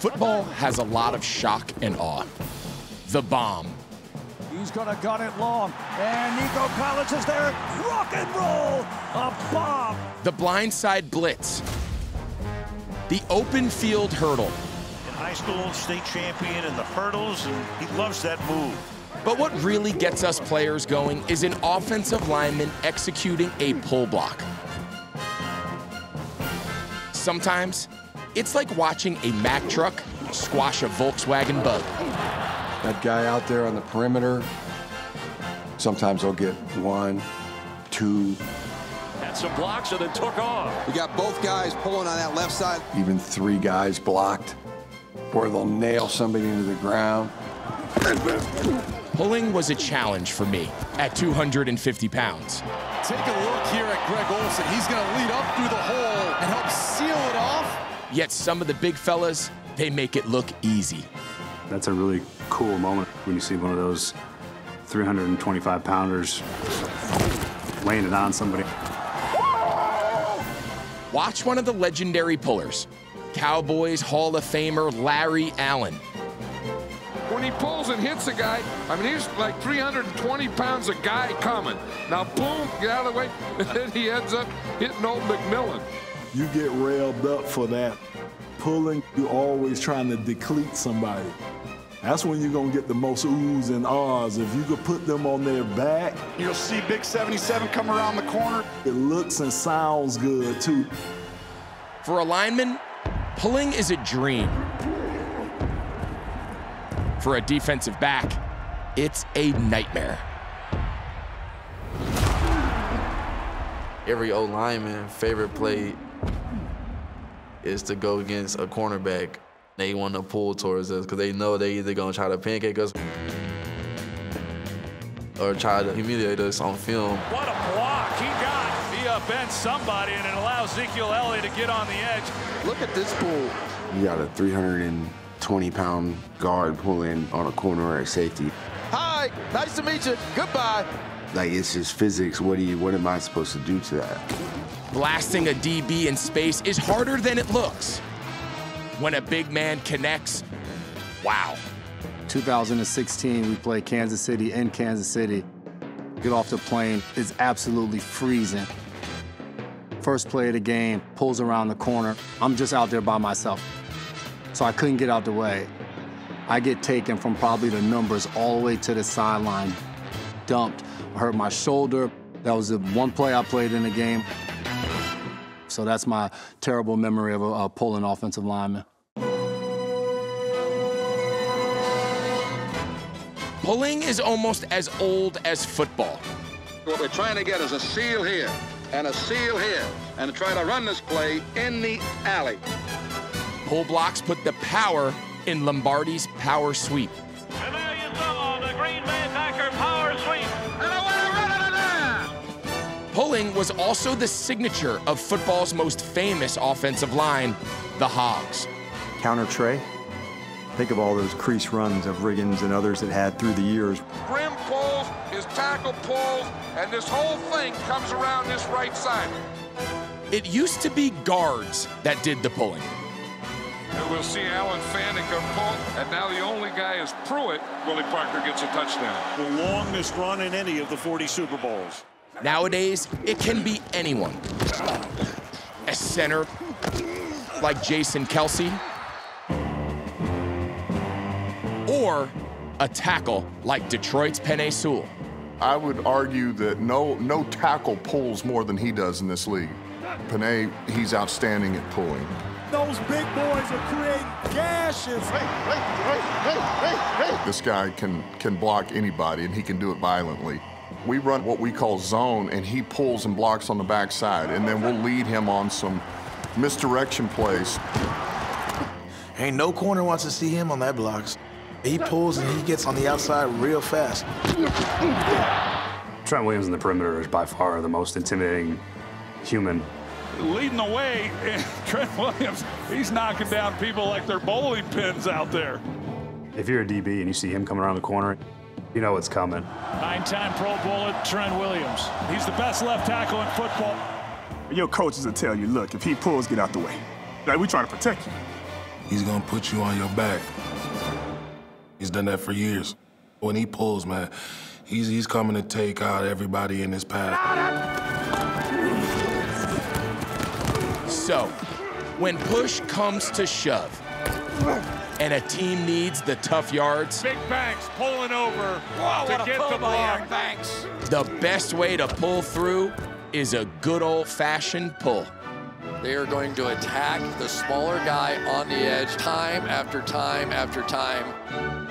Football has a lot of shock and awe. The bomb. He's gonna gun it long, and Nico Collins is there. Rock and roll, a bomb. The blindside blitz. The open field hurdle. In high school, state champion in the hurdles, and he loves that move. But what really gets us players going is an offensive lineman executing a pull block. Sometimes, it's like watching a Mack truck squash a Volkswagen Bug. That guy out there on the perimeter, sometimes they'll get one, two. Had some blocks and then took off. We got both guys pulling on that left side. Even three guys blocked, or they'll nail somebody into the ground. Pulling was a challenge for me at 250 pounds. Take a look here at Greg Olsen. He's going to lead up through the hole and help seal it off. Yet some of the big fellas, they make it look easy. That's a really cool moment when you see one of those 325 pounders laying it on somebody. Watch one of the legendary pullers, Cowboys Hall of Famer Larry Allen. When he pulls and hits a guy, I mean, he's like 320 pounds of guy coming. Now, boom, get out of the way, and then he ends up hitting old McMillan. You get railed up for that. Pulling, you're always trying to deplete somebody. That's when you're gonna get the most oohs and ahs. If you could put them on their back. You'll see Big 77 come around the corner. It looks and sounds good, too. For a lineman, pulling is a dream. For a defensive back, it's a nightmare. Every old lineman's favorite play is to go against a cornerback. They want to pull towards us because they know they're either going to try to pancake us or try to humiliate us on film. What a block he got! He upends somebody and it allows Ezekiel Elliott to get on the edge. Look at this pull. You got a 320-pound guard pulling on a corner or a safety. Hi, nice to meet you. Goodbye. Like, it's just physics. What am I supposed to do to that? Blasting a DB in space is harder than it looks. When a big man connects, wow. 2016, we played Kansas City in Kansas City. Get off the plane, it's absolutely freezing. First play of the game, pulls around the corner. I'm just out there by myself, so I couldn't get out the way. I get taken from probably the numbers all the way to the sideline, dumped, I hurt my shoulder. That was the one play I played in the game. So that's my terrible memory of a pulling offensive lineman. Pulling is almost as old as football. What we're trying to get is a seal here and a seal here and try to run this play in the alley. Pull blocks put the power in Lombardi's power sweep. Penei Sewell, the Green Bay Packer power sweep. And pulling was also the signature of football's most famous offensive line, the Hogs. Counter tray. Think of all those crease runs of Riggins and others that had through the years. Grim pulls, his tackle pulls, and this whole thing comes around this right side. It used to be guards that did the pulling. And we'll see Alan Faneca pull, and now the only guy is Pruitt. Willie Parker gets a touchdown. The longest run in any of the 40 Super Bowls. Nowadays, it can be anyone. A center, like Jason Kelsey, or a tackle, like Detroit's Penei Sewell. I would argue that no tackle pulls more than he does in this league. Penei, he's outstanding at pulling. Those big boys will create gashes. This guy can block anybody, and he can do it violently. We run what we call zone, and he pulls and blocks on the backside, and then we'll lead him on some misdirection plays. Ain't no corner wants to see him on that blocks. He pulls and he gets on the outside real fast. Trent Williams in the perimeter is by far the most intimidating human. Leading the way, Trent Williams, he's knocking down people like they're bowling pins out there. If you're a DB and you see him coming around the corner, you know it's coming. Nine-time Pro Bowler Trent Williams. He's the best left tackle in football. Your coach is to tell you, look, if he pulls, get out the way. Like, we trying to protect you. He's gonna put you on your back. He's done that for years. When he pulls, man, he's coming to take out everybody in his path. So, when push comes to shove, and a team needs the tough yards. Big Banks pulling over to get the block. The best way to pull through is a good old-fashioned pull. They are going to attack the smaller guy on the edge time after time after time.